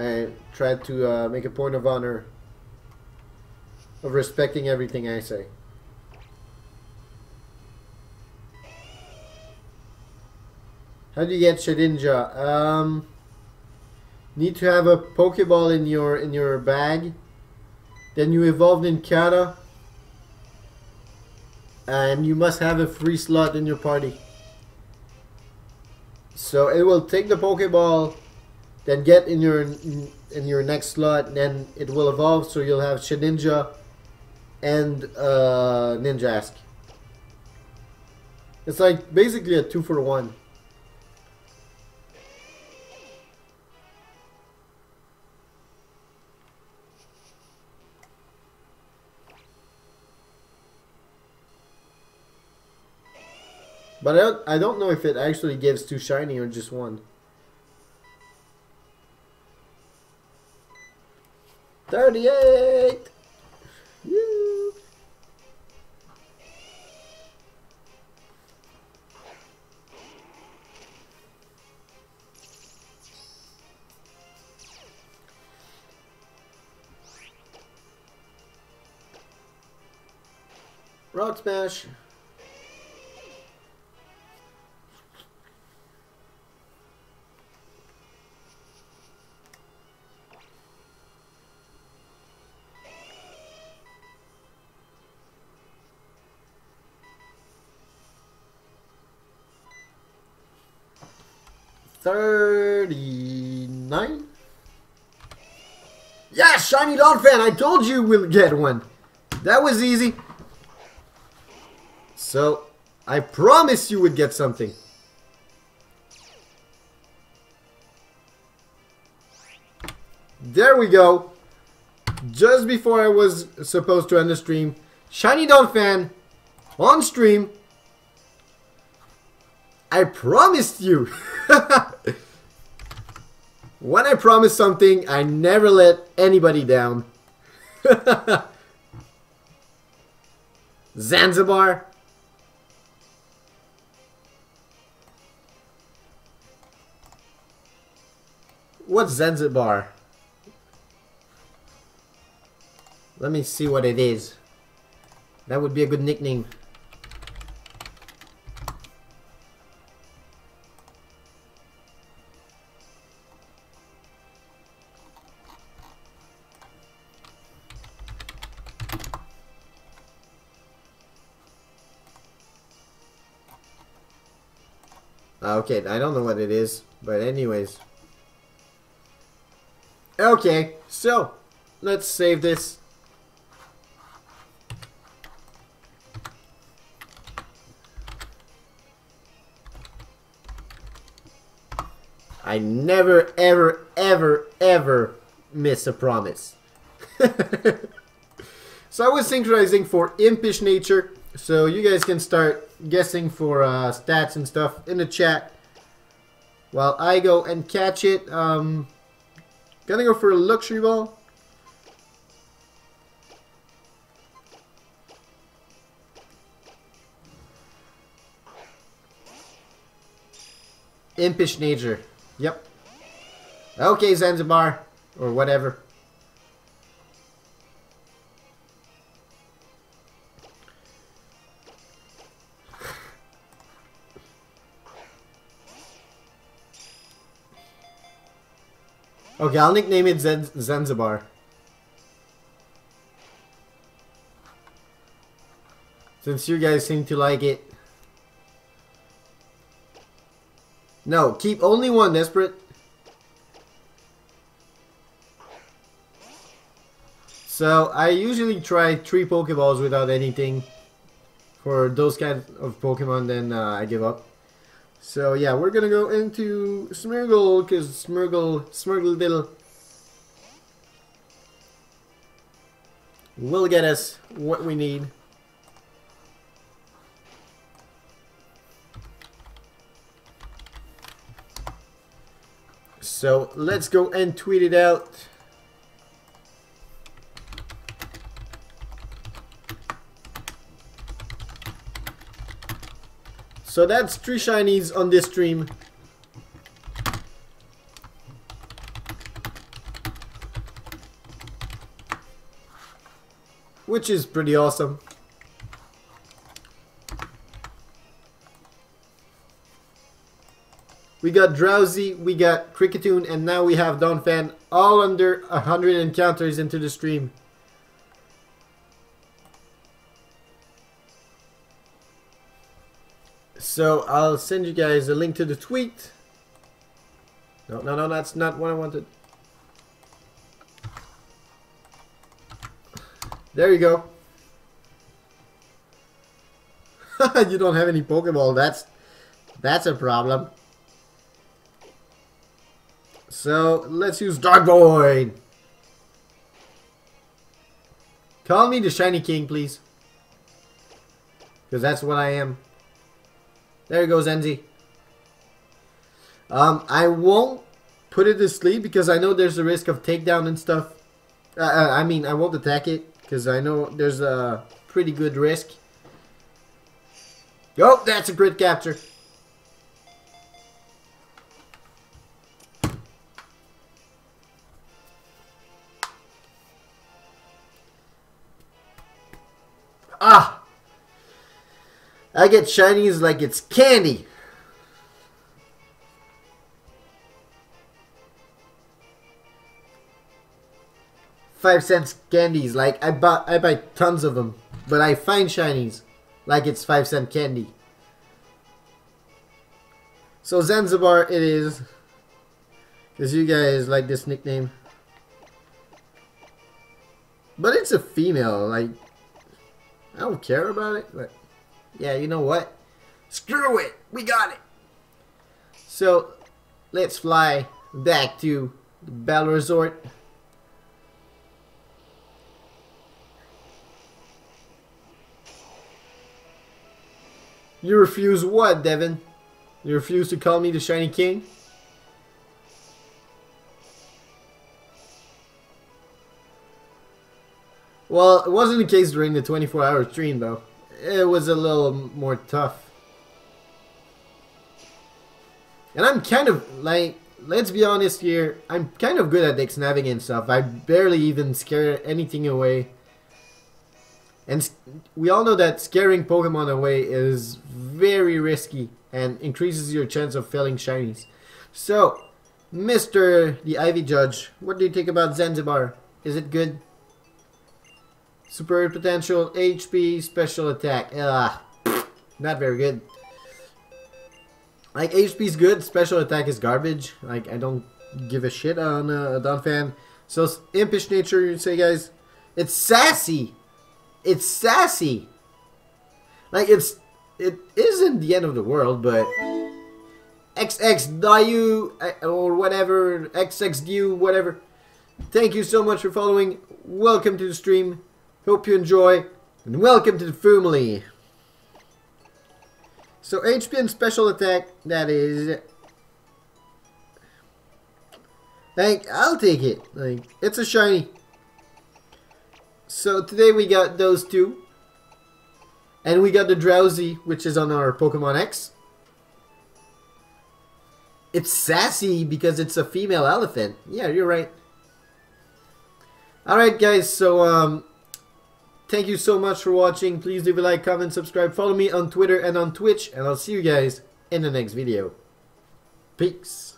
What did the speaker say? I tried to make a point of honor of respecting everything I say. How do you get Shedinja? Need to have a Pokeball in your bag. Then you evolved in Kata. And you must have a free slot in your party. So it will take the Pokeball, then get in your next slot, and then it will evolve, so you'll have Shedinja and Ninjask. It's like basically a 2-for-1. But I don't know if it actually gives 2 shiny or just 1. $38! Woo. Rock Smash! $39? Yeah, shiny Donphan! I told you we'll get one. That was easy. So, I promised you would get something. There we go. Just before I was supposed to end the stream, shiny Donphan on stream. I promised you. When I promise something, I never let anybody down. Zanzibar. What's Zanzibar? Let me see what it is. That would be a good nickname. Okay, I don't know what it is, but anyways. Okay, so let's save this. I never, ever, ever, ever miss a promise. So I was synchronizing for Impish Nature. So you guys can start guessing for stats and stuff in the chat while I go and catch it. Gonna go for a luxury ball. Impish Nature. Yep. Okay, Zanzibar. Or whatever. Okay, I'll nickname it Zanzibar. Since you guys seem to like it. No, keep only one desperate. So, I usually try 3 Pokeballs without anything. For those kinds of Pokemon, then I give up. So yeah, we're gonna go into Smeargle, because Smeargle Diddle will get us what we need. So let's go and tweet it out. So that's 3 shinies on this stream. which is pretty awesome. We got Drowsy, we got Kricketune, and now we have Donphan, all under 100 encounters into the stream. So I'll send you guys a link to the tweet. No, that's not what I wanted. There you go. You don't have any Pokeball, that's a problem. So let's use Dark Void. Call me the Shiny King, please. Because that's what I am. There you go, Zenzi. I won't put it to sleep because I know there's a risk of takedown and stuff. I mean, I won't attack it because I know there's a pretty good risk. Oh, that's a grid capture. Ah! I get shinies like it's candy. $5 candies, like I buy tons of them, but I find shinies like it's 5-cent candy. So Zanzibar it is, because you guys like this nickname. But it's a female, like I don't care about it, but yeah, you know what? Screw it! We got it! So, let's fly back to the Battle Resort. You refuse what, Devin? You refuse to call me the Shiny King? Well, it wasn't the case during the 24-hour stream, though. It was a little more tough. And I'm kind of, like, let's be honest here, I'm kind of good at deck snapping and stuff. I barely even scare anything away. And we all know that scaring Pokemon away is very risky and increases your chance of failing shinies. So, Mr. the Ivy Judge, what do you think about Zanzibar? Is it good? Superior potential, HP, special attack. Not very good. Like, HP's good, special attack is garbage. Like, I don't give a shit on Donphan. So, impish nature, you say, guys. It's sassy. It's sassy. Like, it isn't the end of the world, but... XX Dayu, or whatever, XX Dayu, whatever. Thank you so much for following. Welcome to the stream. Hope you enjoy, and welcome to the family. So HP and special attack, that is... Like, I'll take it. Like, it's a shiny. So today we got those two. And we got the Drowsy, which is on our Pokemon X. It's sassy because it's a female elephant. Yeah, you're right. Alright guys, so thank you so much for watching. Please leave a like, comment, subscribe, follow me on Twitter and on Twitch, and I'll see you guys in the next video. Peace.